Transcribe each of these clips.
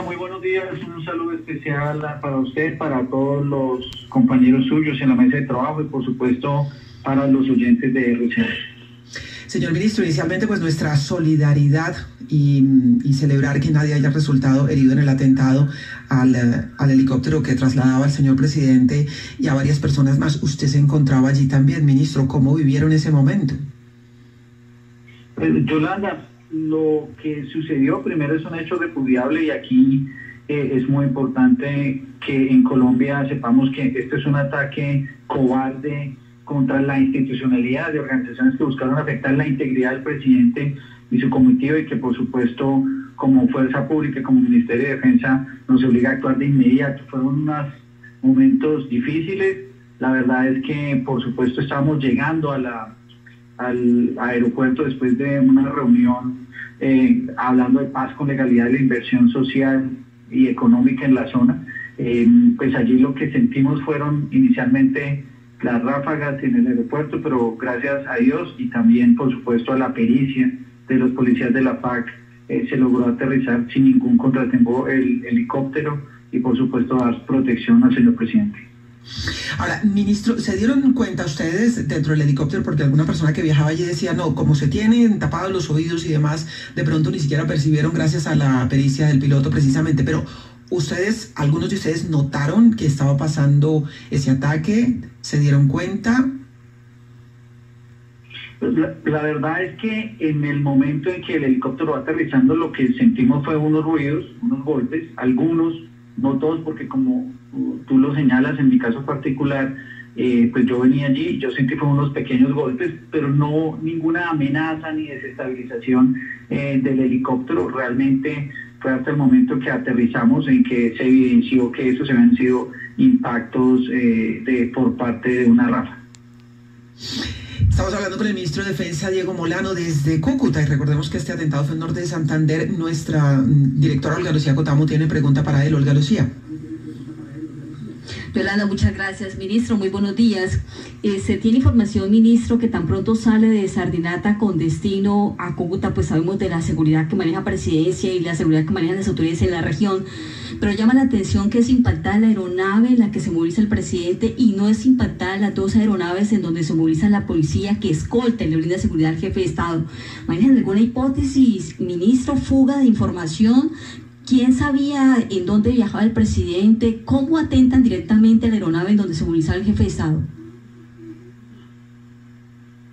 Hola, muy buenos días. Un saludo especial para usted, para todos los compañeros suyos en la mesa de trabajo y, por supuesto, para los oyentes de RCN. Señor ministro, inicialmente, pues nuestra solidaridad y celebrar que nadie haya resultado herido en el atentado al helicóptero que trasladaba al señor presidente y a varias personas más. Usted se encontraba allí también, ministro. ¿Cómo vivieron ese momento? Yolanda, lo que sucedió primero es un hecho repudiable y aquí es muy importante que en Colombia sepamos que este es un ataque cobarde contra la institucionalidad de organizaciones que buscaron afectar la integridad del presidente y su comitivo y que por supuesto como fuerza pública, como Ministerio de Defensa nos obliga a actuar de inmediato. Fueron unos momentos difíciles, la verdad es que por supuesto estábamos llegando al aeropuerto después de una reunión hablando de paz con legalidad y la inversión social y económica en la zona, pues allí lo que sentimos fueron inicialmente las ráfagas en el aeropuerto, pero gracias a Dios y también por supuesto a la pericia de los policías de la PAC se logró aterrizar sin ningún contratiempo el helicóptero y por supuesto dar protección al señor presidente. Ahora, ministro, ¿se dieron cuenta ustedes dentro del helicóptero? Porque alguna persona que viajaba allí decía, no, como se tienen tapados los oídos y demás, de pronto ni siquiera percibieron gracias a la pericia del piloto precisamente, pero ustedes, algunos de ustedes notaron que estaba pasando ese ataque, ¿se dieron cuenta? La verdad es que en el momento en que el helicóptero va aterrizando lo que sentimos fue unos ruidos, unos golpes, algunos, no todos, porque como tú lo señalas, en mi caso particular, pues yo venía allí, yo sentí que fueron unos pequeños golpes, pero no ninguna amenaza ni desestabilización del helicóptero. Realmente fue hasta el momento que aterrizamos en que se evidenció que esos habían sido impactos por parte de una ráfaga. Estamos hablando con el ministro de Defensa, Diego Molano, desde Cúcuta, y recordemos que este atentado fue en el norte de Santander. Nuestra directora Olga Lucía Cotamu tiene pregunta para él. Olga Lucía. Yolanda, muchas gracias, ministro. Muy buenos días. Se tiene información, ministro, que tan pronto sale de Sardinata con destino a Cúcuta, pues sabemos de la seguridad que maneja Presidencia y la seguridad que manejan las autoridades en la región, pero llama la atención que es impactada la aeronave en la que se moviliza el presidente y no es impactada las dos aeronaves en donde se moviliza la policía que escolta y le brinda seguridad al jefe de Estado. ¿Manejan alguna hipótesis, ministro, fuga de información? ¿Quién sabía en dónde viajaba el presidente? ¿Cómo atentan directamente a la aeronave en donde se movilizaba el jefe de Estado?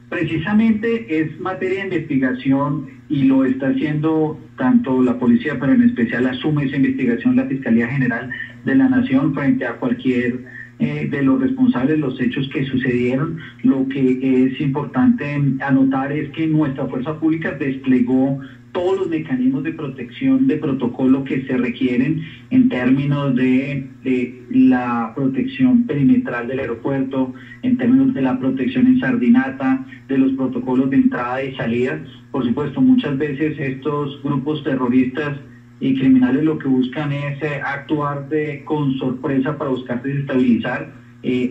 Precisamente es materia de investigación y lo está haciendo tanto la policía, pero en especial asume esa investigación la Fiscalía General de la Nación frente a cualquier de los responsables de los hechos que sucedieron. Lo que es importante anotar es que nuestra fuerza pública desplegó todos los mecanismos de protección de protocolo que se requieren en términos de la protección perimetral del aeropuerto, en términos de la protección en Sardinata, de los protocolos de entrada y salida. Por supuesto, muchas veces estos grupos terroristas y criminales lo que buscan es actuar con sorpresa para buscar desestabilizar.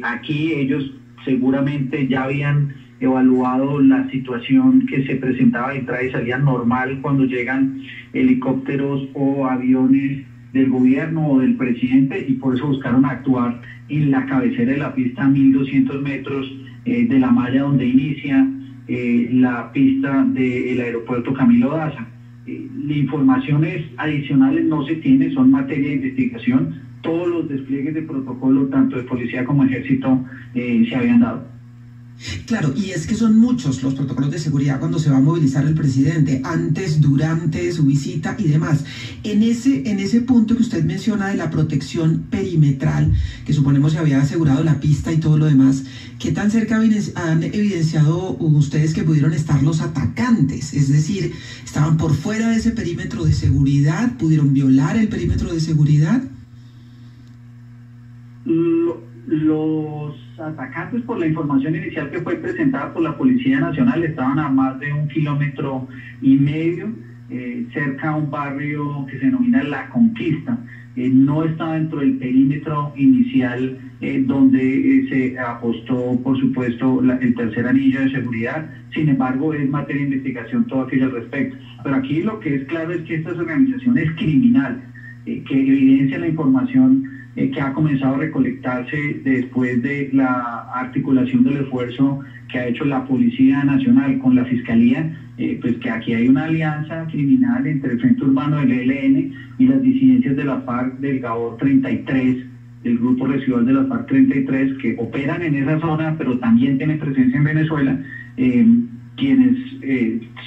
Aquí ellos seguramente ya habían evaluado la situación que se presentaba de entrada y salida normal cuando llegan helicópteros o aviones del gobierno o del presidente y por eso buscaron actuar en la cabecera de la pista a 1200 metros de la malla donde inicia la pista del aeropuerto Camilo Daza. Informaciones adicionales no se tienen, son materia de investigación. Todos los despliegues de protocolo, tanto de policía como ejército, se habían dado. Claro, y es que son muchos los protocolos de seguridad cuando se va a movilizar el presidente, antes, durante su visita y demás. En ese punto que usted menciona de la protección perimetral, que suponemos se había asegurado la pista y todo lo demás, ¿qué tan cerca han evidenciado ustedes que pudieron estar los atacantes? Es decir, ¿estaban por fuera de ese perímetro de seguridad? ¿Pudieron violar el perímetro de seguridad? Los atacantes, por la información inicial que fue presentada por la Policía Nacional, estaban a más de 1,5 kilómetros, cerca a un barrio que se denomina La Conquista. No estaba dentro del perímetro inicial donde se apostó, por supuesto, el tercer anillo de seguridad. Sin embargo, es materia de investigación todo aquello al respecto. Pero aquí lo que es claro es que estas organizaciones criminales que evidencia la información que ha comenzado a recolectarse después de la articulación del esfuerzo que ha hecho la Policía Nacional con la Fiscalía, pues que aquí hay una alianza criminal entre el Frente Urbano del ELN y las disidencias de la FARC del GAO 33, del Grupo Residual de la FARC 33, que operan en esa zona, pero también tienen presencia en Venezuela, quienes,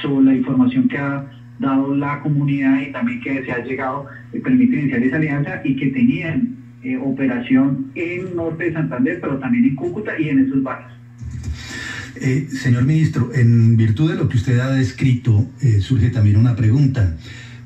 sobre la información que ha dado la comunidad y también que se ha llegado, permite iniciar esa alianza y que tenían operación en norte de Santander, pero también en Cúcuta y en esos barrios. Señor ministro, en virtud de lo que usted ha descrito, surge también una pregunta.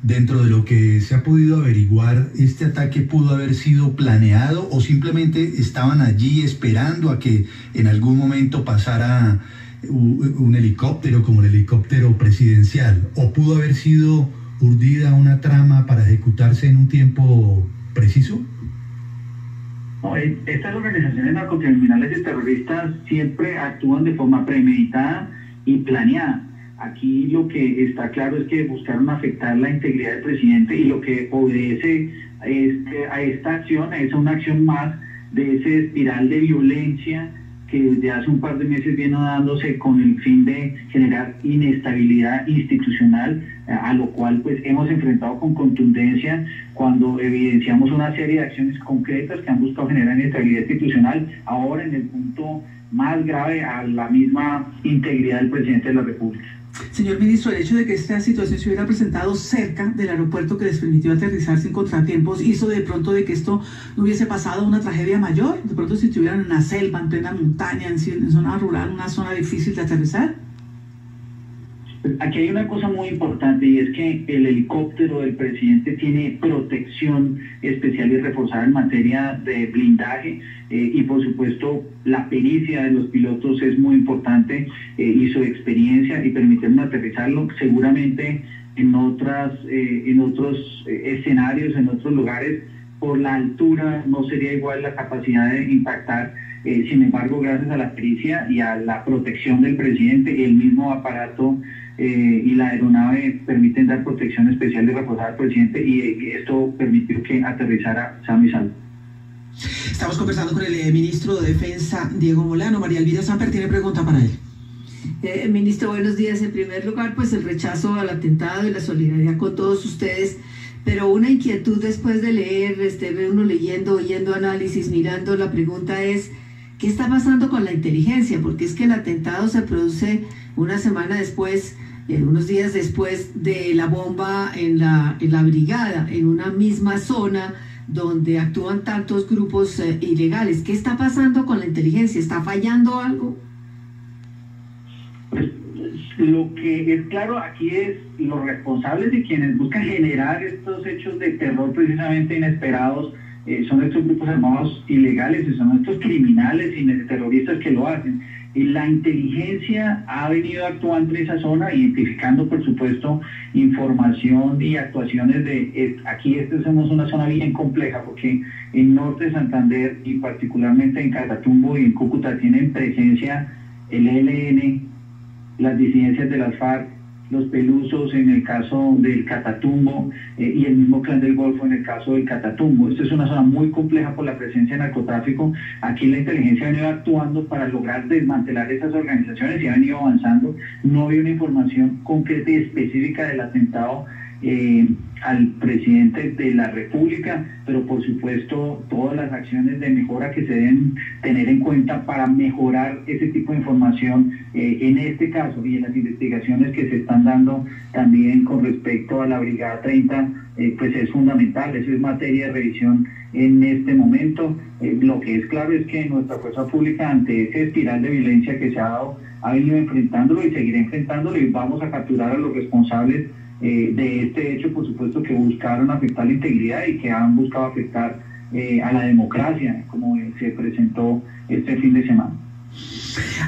Dentro de lo que se ha podido averiguar, ¿este ataque pudo haber sido planeado o simplemente estaban allí esperando a que en algún momento pasara un helicóptero como el helicóptero presidencial? ¿O pudo haber sido urdida una trama para ejecutarse en un tiempo preciso? No, estas organizaciones narcocriminales y terroristas siempre actúan de forma premeditada y planeada. Aquí lo que está claro es que buscaron afectar la integridad del presidente y lo que obedece a esta acción es una acción más de esa espiral de violencia que desde hace un par de meses viene dándose con el fin de generar inestabilidad institucional, a lo cual pues hemos enfrentado con contundencia cuando evidenciamos una serie de acciones concretas que han buscado generar inestabilidad institucional, ahora en el punto más grave a la misma integridad del presidente de la República. Señor ministro, el hecho de que esta situación se hubiera presentado cerca del aeropuerto que les permitió aterrizar sin contratiempos, ¿hizo de pronto de que esto no hubiese pasado una tragedia mayor? ¿De pronto si estuvieran en la selva, en plena montaña, en zona rural, una zona difícil de aterrizar? Aquí hay una cosa muy importante y es que el helicóptero del presidente tiene protección especial y reforzada en materia de blindaje, y por supuesto la pericia de los pilotos es muy importante, y su experiencia, y permitieron aterrizarlo seguramente en otros escenarios, en otros lugares. Por la altura no sería igual la capacidad de impactar. Sin embargo, gracias a la pericia y a la protección del presidente, el mismo aparato y la aeronave permiten dar protección especial y reforzada al presidente, y esto permitió que aterrizara sano y salvo. Estamos conversando con el ministro de Defensa, Diego Molano. María Elvira Samper tiene pregunta para él. Ministro, buenos días. En primer lugar, pues el rechazo al atentado y la solidaridad con todos ustedes, pero una inquietud después de leer, uno leyendo, oyendo análisis, mirando, la pregunta es, ¿qué está pasando con la inteligencia? Porque es que el atentado se produce una semana después, unos días después de la bomba en la brigada, en una misma zona donde actúan tantos grupos ilegales. ¿Qué está pasando con la inteligencia? ¿Está fallando algo? Lo que es claro aquí es los responsables de quienes buscan generar estos hechos de terror precisamente inesperados, son estos grupos armados ilegales, son estos criminales y terroristas que lo hacen. Y la inteligencia ha venido actuando en esa zona, identificando por supuesto información y actuaciones de... aquí somos una zona bien compleja porque en norte de Santander y particularmente en Catatumbo y en Cúcuta tienen presencia el ELN, las disidencias de las FARC, los Pelusos en el caso del Catatumbo, y el mismo Clan del Golfo en el caso del Catatumbo. Esta es una zona muy compleja por la presencia de narcotráfico. Aquí la inteligencia ha venido actuando para lograr desmantelar esas organizaciones y ha venido avanzando. No había una información concreta y específica del atentado al presidente de la República, pero por supuesto todas las acciones de mejora que se deben tener en cuenta para mejorar ese tipo de información en este caso y en las investigaciones que se están dando también con respecto a la Brigada 30, pues es fundamental, eso es materia de revisión en este momento. Lo que es claro es que nuestra fuerza pública ante ese espiral de violencia que se ha dado ha venido enfrentándolo y seguirá enfrentándolo, y vamos a capturar a los responsables de este hecho, por supuesto, que buscaron afectar la integridad y que han buscado afectar a la democracia, como se presentó este fin de semana.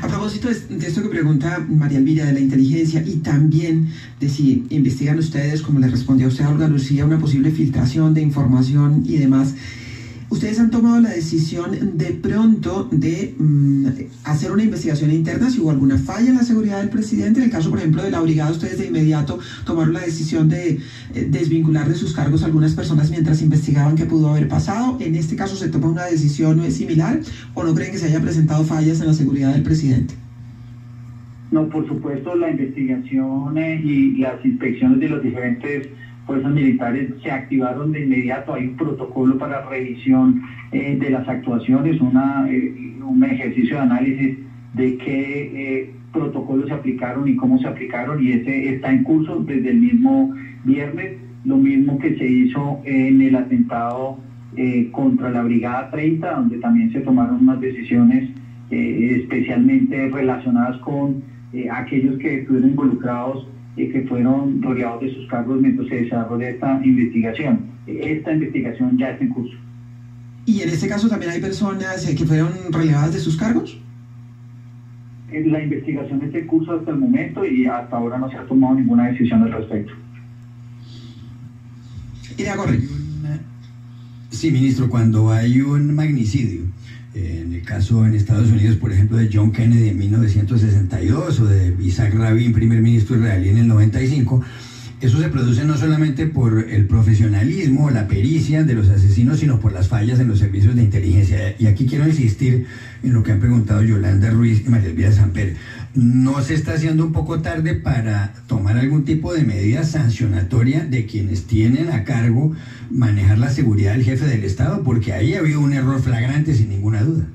A propósito de esto que pregunta María Elvira de la inteligencia y también de si investigan ustedes, como le respondió usted a Olga Lucía, una posible filtración de información y demás, ustedes han tomado la decisión de pronto de hacer una investigación interna si hubo alguna falla en la seguridad del presidente. En el caso, por ejemplo, de la brigada, ustedes de inmediato tomaron la decisión de desvincular de sus cargos a algunas personas mientras investigaban qué pudo haber pasado. ¿En este caso se toma una decisión similar o no creen que se haya presentado fallas en la seguridad del presidente? No, por supuesto, la investigación y las inspecciones de los diferentes fuerzas militares se activaron de inmediato. Hay un protocolo para revisión de las actuaciones, un ejercicio de análisis de qué protocolos se aplicaron y cómo se aplicaron, y ese está en curso desde el mismo viernes, lo mismo que se hizo en el atentado contra la Brigada 30, donde también se tomaron unas decisiones especialmente relacionadas con aquellos que estuvieron involucrados que fueron rodeados de sus cargos mientras se desarrolla esta investigación. Esta investigación ya está en curso. ¿Y en este caso también hay personas que fueron relevadas de sus cargos? La investigación está en curso hasta el momento y hasta ahora no se ha tomado ninguna decisión al respecto. Sí, ministro, cuando hay un magnicidio, en el caso en Estados Unidos, por ejemplo, de John Kennedy en 1962 o de Isaac Rabin, primer ministro israelí, en el 95, eso se produce no solamente por el profesionalismo, la pericia de los asesinos, sino por las fallas en los servicios de inteligencia. Y aquí quiero insistir en lo que han preguntado Yolanda Ruiz y María Elvira Samper. ¿No se está haciendo un poco tarde para tomar algún tipo de medida sancionatoria de quienes tienen a cargo manejar la seguridad del jefe del Estado? Porque ahí ha habido un error flagrante, sin ninguna duda.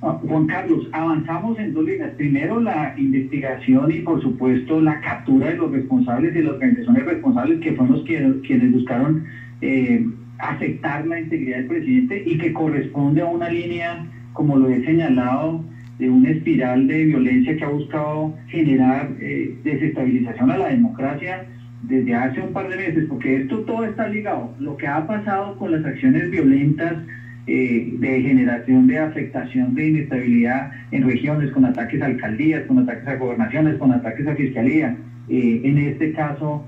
Juan Carlos, avanzamos en dos líneas. Primero, la investigación y, por supuesto, la captura de los responsables, de las organizaciones responsables, que fueron los quienes buscaron afectar la integridad del presidente, y que corresponde a una línea, como lo he señalado, de una espiral de violencia que ha buscado generar desestabilización a la democracia desde hace un par de meses, porque esto todo está ligado. Lo que ha pasado con las acciones violentas de generación de afectación de inestabilidad en regiones, con ataques a alcaldías, con ataques a gobernaciones, con ataques a fiscalía, en este caso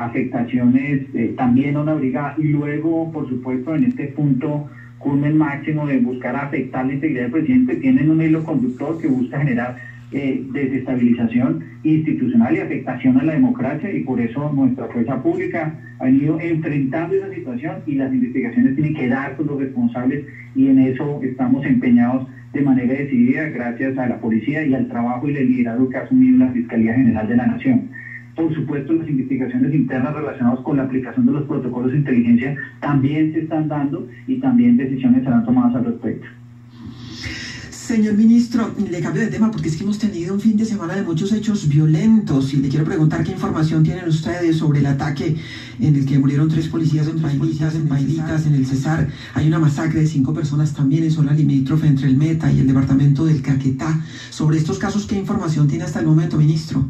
afectaciones también a una brigada, y luego, por supuesto, en este punto culmen máximo de buscar afectar la integridad del presidente, tienen un hilo conductor que busca generar desestabilización institucional y afectación a la democracia, y por eso nuestra fuerza pública ha venido enfrentando esa situación, y las investigaciones tienen que dar con los responsables, y en eso estamos empeñados de manera decidida gracias a la policía y al trabajo y el liderazgo que ha asumido la Fiscalía General de la Nación. Por supuesto, las investigaciones internas relacionadas con la aplicación de los protocolos de inteligencia también se están dando, y también decisiones serán tomadas al respecto. Señor ministro, le cambio de tema porque es que hemos tenido un fin de semana de muchos hechos violentos, y le quiero preguntar qué información tienen ustedes sobre el ataque en el que murieron 3 policías en Pailitas, en el Cesar. Hay una masacre de 5 personas también en zona limítrofe entre el Meta y el departamento del Caquetá. Sobre estos casos, ¿qué información tiene hasta el momento, ministro?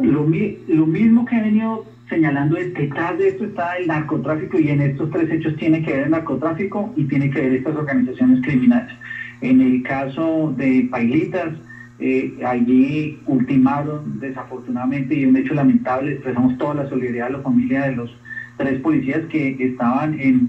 Lo mismo que ha venido señalando es que detrás de esto está el narcotráfico, y en estos 3 hechos tiene que ver el narcotráfico y tiene que ver estas organizaciones criminales. En el caso de Pailitas, allí ultimaron desafortunadamente, y un hecho lamentable, expresamos toda la solidaridad a la familia de los 3 policías que estaban en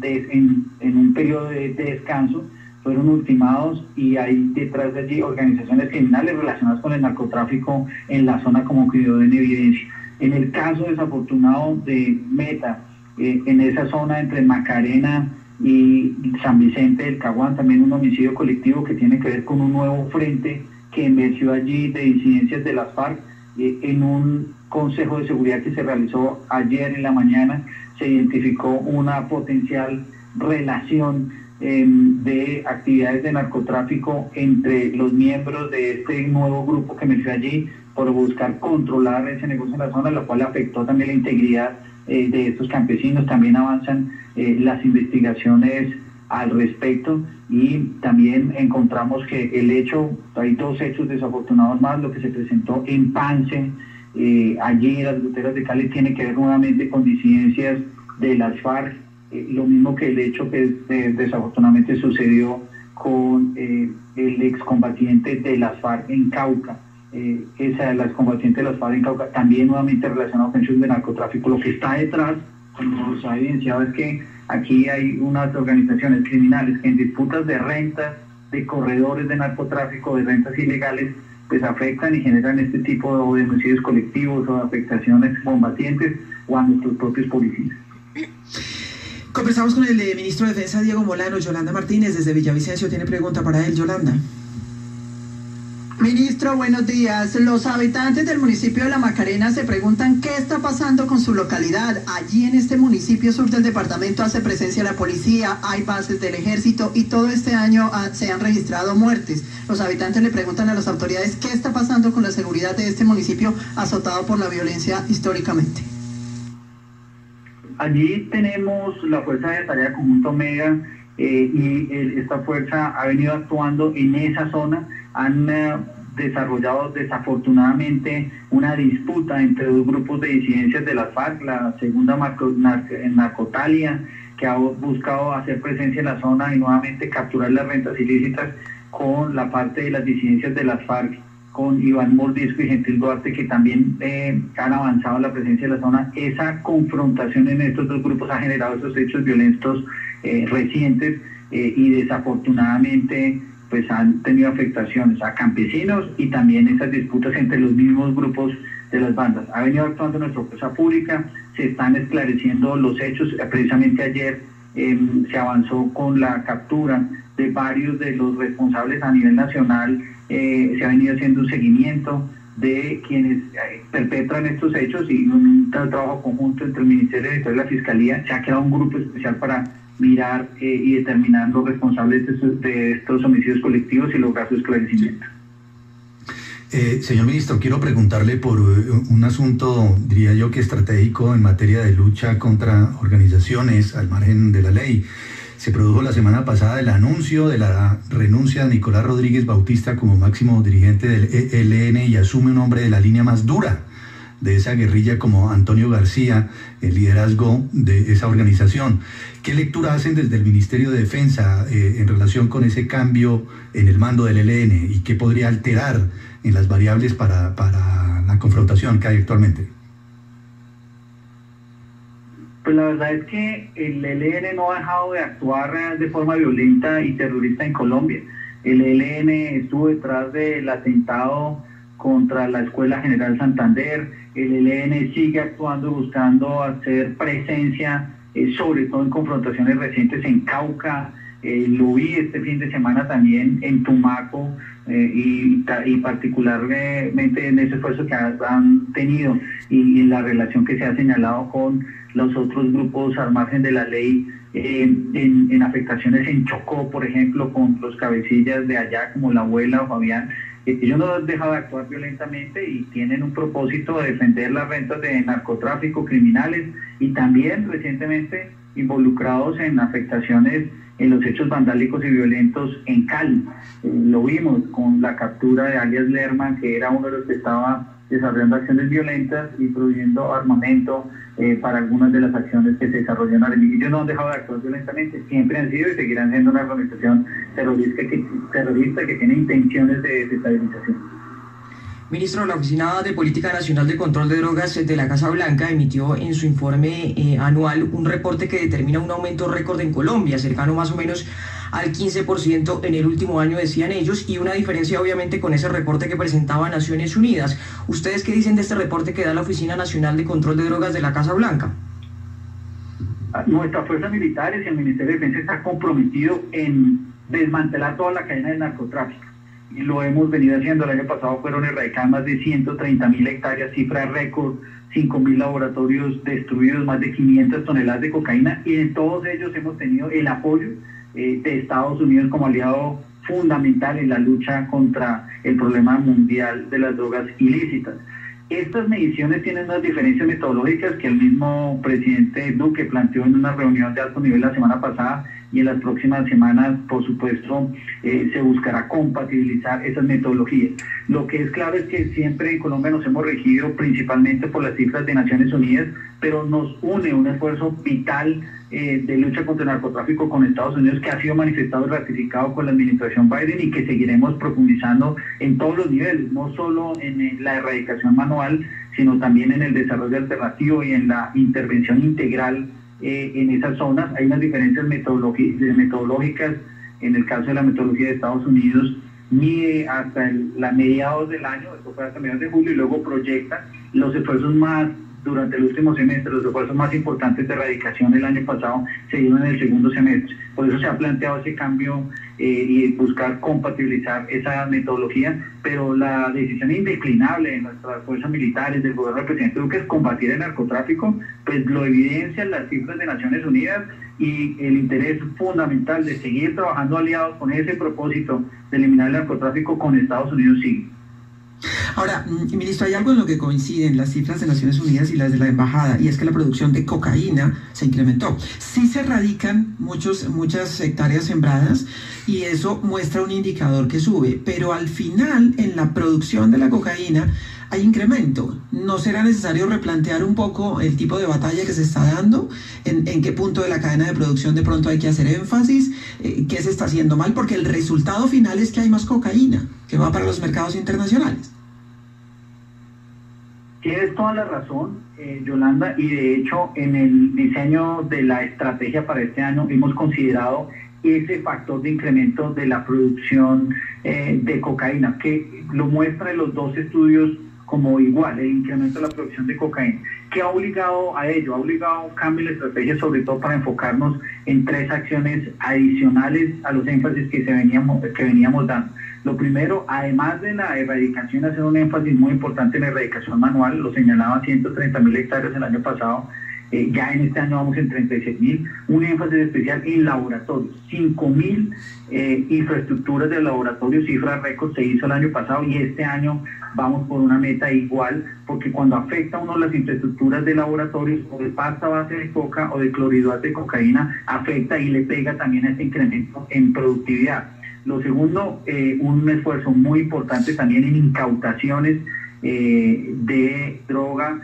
un periodo de descanso, fueron ultimados, y hay detrás de allí organizaciones criminales relacionadas con el narcotráfico en la zona, como quedó en evidencia. En el caso desafortunado de Meta, en esa zona entre Macarena y San Vicente del Caguán, también un homicidio colectivo que tiene que ver con un nuevo frente que emergió allí de disidencias de las FARC. En un consejo de seguridad que se realizó ayer en la mañana, se identificó una potencial relación de actividades de narcotráfico entre los miembros de este nuevo grupo que emergió allí por buscar controlar ese negocio en la zona, lo cual afectó también la integridad de estos campesinos. También avanzan las investigaciones al respecto, y también encontramos que el hecho, hay 2 hechos desafortunados más, lo que se presentó en Pance, allí en las goteras de Cali, tiene que ver nuevamente con disidencias de las FARC, lo mismo que el hecho que desafortunadamente sucedió con el excombatiente de las FARC en Cauca. Esa de las combatientes de las FARC en Cauca, también nuevamente relacionado con hechos de narcotráfico. Lo que está detrás nos ha evidenciado es que aquí hay unas organizaciones criminales que en disputas de rentas, de corredores de narcotráfico, de rentas ilegales, pues afectan y generan este tipo de homicidios colectivos o de afectaciones combatientes o a nuestros propios policías. Conversamos con el ministro de Defensa, Diego Molano. Yolanda Martínez, desde Villavicencio, tiene pregunta para él. Yolanda. Ministro, buenos días. Los habitantes del municipio de La Macarena se preguntan qué está pasando con su localidad. Allí en este municipio sur del departamento hace presencia la policía, hay bases del ejército y todo este año se han registrado muertes. Los habitantes le preguntan a las autoridades qué está pasando con la seguridad de este municipio azotado por la violencia históricamente. Allí tenemos la Fuerza de Tarea Conjunto Omega, y esta fuerza ha venido actuando en esa zona. Han desarrollado desafortunadamente una disputa entre dos grupos de disidencias de las FARC, la segunda narcotalia, que ha buscado hacer presencia en la zona y nuevamente capturar las rentas ilícitas, con la parte de las disidencias de las FARC, con Iván Mordisco y Gentil Duarte, que también han avanzado en la presencia de la zona. Esa confrontación en estos dos grupos ha generado esos hechos violentos recientes, y desafortunadamente pues han tenido afectaciones a campesinos y también esas disputas entre los mismos grupos de las bandas. Ha venido actuando nuestra fuerza pública, se están esclareciendo los hechos. Precisamente ayer se avanzó con la captura de varios de los responsables a nivel nacional. Se ha venido haciendo un seguimiento de quienes perpetran estos hechos, y un trabajo conjunto entre el Ministerio de la Fiscalía se ha creado un grupo especial para mirar y determinar los responsables de estos homicidios colectivos y lograr su esclarecimiento. Señor ministro, quiero preguntarle por un asunto, diría yo, que estratégico en materia de lucha contra organizaciones al margen de la ley. Se produjo la semana pasada el anuncio de la renuncia de Nicolás Rodríguez Bautista como máximo dirigente del ELN, y asume un hombre de la línea más dura de esa guerrilla como Antonio García, el liderazgo de esa organización. ¿Qué lectura hacen desde el Ministerio de Defensa en relación con ese cambio en el mando del ELN, y qué podría alterar en las variables para la confrontación que hay actualmente? Pues la verdad es que el ELN no ha dejado de actuar de forma violenta y terrorista en Colombia. El ELN estuvo detrás del atentado contra la Escuela General Santander. El ELN sigue actuando, buscando hacer presencia, sobre todo en confrontaciones recientes en Cauca. Lo vi este fin de semana también en Tumaco, y particularmente en ese esfuerzo que han tenido y la relación que se ha señalado con los otros grupos al margen de la ley, en afectaciones en Chocó, por ejemplo, con los cabecillas de allá como la abuela o Fabián. Ellos no han dejado de actuar violentamente y tienen un propósito de defender las rentas de narcotráfico, criminales, y también recientemente involucrados en afectaciones en los hechos vandálicos y violentos en Cali. Lo vimos con la captura de alias Lerman, que era uno de los que estaba desarrollando acciones violentas y proveyendo armamento para algunas de las acciones que se desarrollaron. Ellos no han dejado de actuar violentamente, siempre han sido y seguirán siendo una organización terrorista que tiene intenciones de desestabilización. Ministro, la Oficina de Política Nacional de Control de Drogas de la Casa Blanca emitió en su informe anual un reporte que determina un aumento récord en Colombia, cercano más o menos al 15% en el último año, decían ellos, y una diferencia obviamente con ese reporte que presentaba Naciones Unidas. ¿Ustedes qué dicen de este reporte que da la Oficina Nacional de Control de Drogas de la Casa Blanca? Nuestras fuerzas militares y el Ministerio de Defensa están comprometidos en desmantelar toda la cadena del narcotráfico. Y lo hemos venido haciendo. El año pasado fueron erradicadas más de 130.000 hectáreas, cifra récord, 5.000 laboratorios destruidos, más de 500 toneladas de cocaína, y en todos ellos hemos tenido el apoyo de Estados Unidos como aliado fundamental en la lucha contra el problema mundial de las drogas ilícitas. Estas mediciones tienen unas diferencias metodológicas que el mismo presidente Duque planteó en una reunión de alto nivel la semana pasada, y en las próximas semanas, por supuesto, se buscará compatibilizar esas metodologías. Lo que es claro es que siempre en Colombia nos hemos regido principalmente por las cifras de Naciones Unidas, pero nos une un esfuerzo vital de lucha contra el narcotráfico con Estados Unidos, que ha sido manifestado y ratificado con la administración Biden, y que seguiremos profundizando en todos los niveles, no solo en la erradicación manual, sino también en el desarrollo alternativo y en la intervención integral en esas zonas. Hay unas diferencias metodológicas. En el caso de la metodología de Estados Unidos, mide hasta la mediados del año, esto fue hasta mediados de julio, y luego proyecta los esfuerzos más, durante el último semestre, los esfuerzos más importantes de erradicación del año pasado se dieron en el segundo semestre. Por eso se ha planteado ese cambio y buscar compatibilizar esa metodología, pero la decisión indeclinable de nuestras fuerzas militares, del gobierno del presidente Duque, es combatir el narcotráfico, pues lo evidencian las cifras de Naciones Unidas y el interés fundamental de seguir trabajando aliados con ese propósito de eliminar el narcotráfico con Estados Unidos sigue. Ahora, ministro, hay algo en lo que coinciden las cifras de Naciones Unidas y las de la Embajada, y es que la producción de cocaína se incrementó. Sí se erradican muchas hectáreas sembradas, y eso muestra un indicador que sube, pero al final, en la producción de la cocaína, hay incremento. ¿No será necesario replantear un poco el tipo de batalla que se está dando? ¿En qué punto de la cadena de producción de pronto hay que hacer énfasis? ¿Qué se está haciendo mal? Porque el resultado final es que hay más cocaína que va para los mercados internacionales. Tienes toda la razón, Yolanda, y de hecho en el diseño de la estrategia para este año hemos considerado ese factor de incremento de la producción de cocaína, que lo muestran los dos estudios como igual, el incremento de la producción de cocaína, que ha obligado a ello, ha obligado a un cambio de estrategia, sobre todo para enfocarnos en tres acciones adicionales a los énfasis que veníamos dando. Lo primero, además de la erradicación, hacer un énfasis muy importante en la erradicación manual, lo señalaba 130.000 hectáreas el año pasado, ya en este año vamos en 36.000, un énfasis especial en laboratorios, 5.000 infraestructuras de laboratorios, cifra récord se hizo el año pasado y este año vamos por una meta igual, porque cuando afecta a uno las infraestructuras de laboratorios o de pasta base de coca o de clorhidrato de cocaína, afecta y le pega también a este incremento en productividad. Lo segundo, un esfuerzo muy importante también en incautaciones de droga,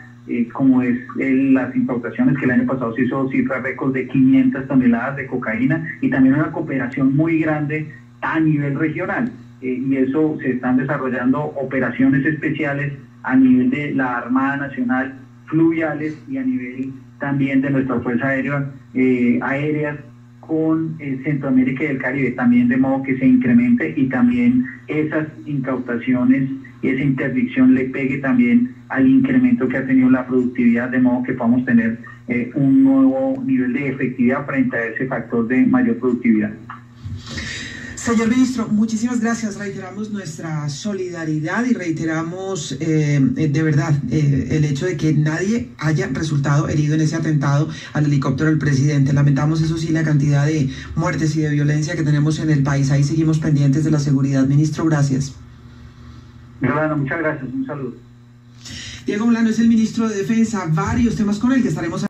como es las incautaciones que el año pasado se hizo cifra récord de 500 toneladas de cocaína, y también una cooperación muy grande a nivel regional, y eso se están desarrollando operaciones especiales a nivel de la Armada Nacional, fluviales y a nivel también de nuestra Fuerza Aérea con Centroamérica y el Caribe, también de modo que se incremente y también esas incautaciones y esa interdicción le pegue también al incremento que ha tenido la productividad, de modo que podamos tener un nuevo nivel de efectividad frente a ese factor de mayor productividad. Señor ministro, muchísimas gracias. Reiteramos nuestra solidaridad y reiteramos de verdad el hecho de que nadie haya resultado herido en ese atentado al helicóptero del presidente. Lamentamos, eso sí, la cantidad de muertes y de violencia que tenemos en el país. Ahí seguimos pendientes de la seguridad. Ministro, gracias. Bueno, muchas gracias. Un saludo. Diego Molano es el ministro de Defensa. Varios temas con el que estaremos